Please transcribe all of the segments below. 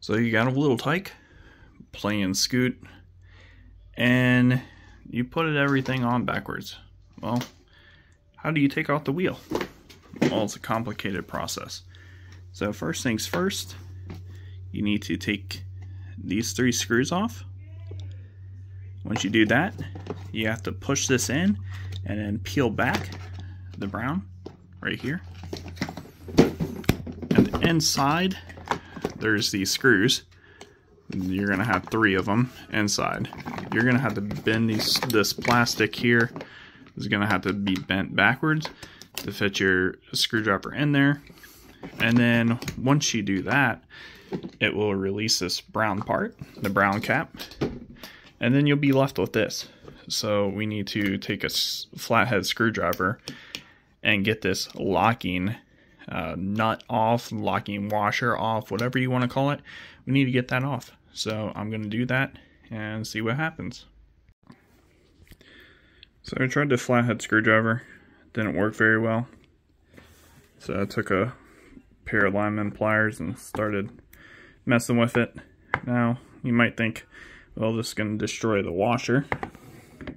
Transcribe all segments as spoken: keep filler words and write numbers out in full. So you got a little tyke, Play and Scoot, and you put it, everything on backwards. Well, how do you take out the wheel? Well, it's a complicated process. So first things first, you need to take these three screws off. Once you do that, you have to push this in and then peel back the brown right here. And the inside, there's these screws. You're gonna have three of them inside. You're gonna have to bend these. This plastic here is gonna have to be bent backwards to fit your screwdriver in there. And then once you do that, it will release this brown part, the brown cap, and then you'll be left with this. So we need to take a flathead screwdriver and get this locking uh, nut off, locking washer off, whatever you want to call it. We need to get that off. So I'm going to do that and see what happens. So I tried the flathead screwdriver, didn't work very well. So I took a pair of lineman pliers and started messing with it. Now you might think, well, this is going to destroy the washer.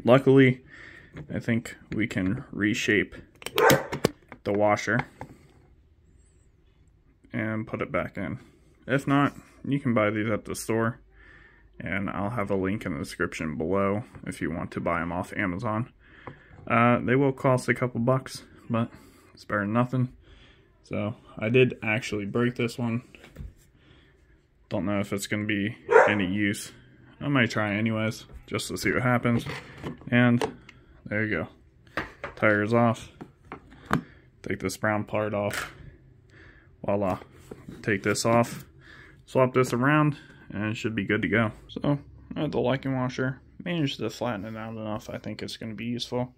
Luckily, I think we can reshape the washer and put it back in. If not, you can buy these at the store, and I'll have a link in the description below if you want to buy them off Amazon. Uh, they will cost a couple bucks, but it's better than nothing. So I did actually break this one. Don't know if it's going to be any use. I might try anyways, just to see what happens. And there you go. Tire is off. Take this brown part off. Voila. Take this off. Swap this around, and it should be good to go. So I had the locking washer. Managed to flatten it out enough. I think it's going to be useful.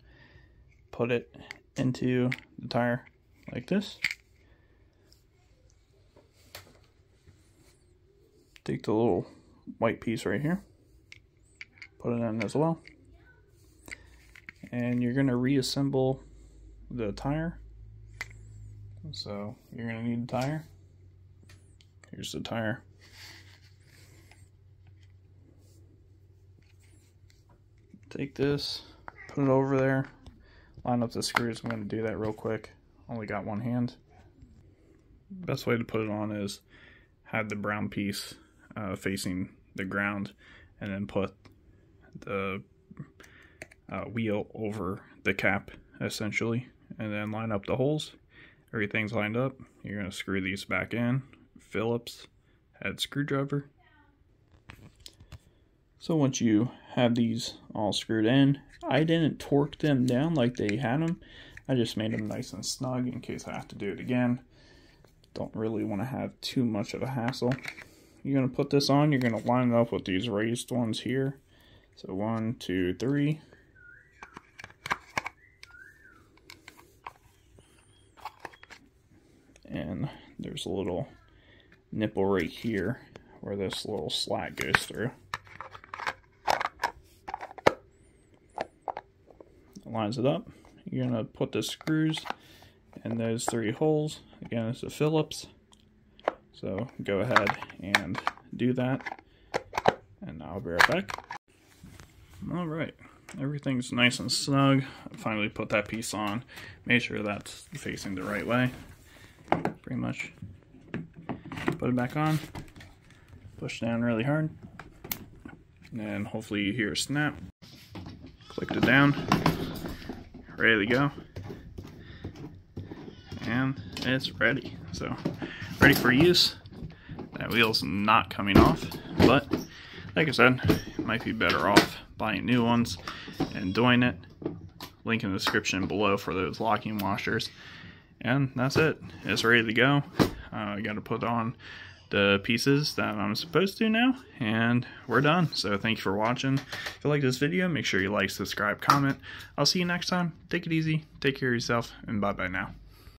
Put it into the tire like this. Take the little white piece right here. Put it in as well. And you're going to reassemble the tire. So you're going to need a tire. Here's the tire. Take this, put it over there, line up the screws. I'm going to do that real quick. Only got one hand. Best way to put it on is have the brown piece uh, facing the ground, and then put the uh, wheel over the cap, essentially, and then line up the holes. Everything's lined up. You're going to screw these back in. Phillips head screwdriver. So once you have these all screwed in, I didn't torque them down like they had them. I just made them nice and snug in case I have to do it again. Don't really want to have too much of a hassle. You're going to put this on. You're going to line it up with these raised ones here. So one, two, three. And there's a little nipple right here where this little slat goes through. Lines it up. You're going to put the screws in those three holes. Again, it's a Phillips, so go ahead and do that, and I'll be right back. Alright, everything's nice and snug. I finally put that piece on. Make sure that's facing the right way. Pretty much put it back on, push down really hard, and then hopefully you hear a snap. Clicked it down. Ready to go, and it's ready. So ready for use. That wheel's not coming off, but like I said, it might be better off buying new ones and doing it. Link in the description below for those locking washers. And that's it. It's ready to go. uh, I got to put on the pieces that I'm supposed to now, and we're done. So thank you for watching. If you like this video, make sure you like, subscribe, comment. I'll see you next time. Take it easy, take care of yourself, and bye bye now.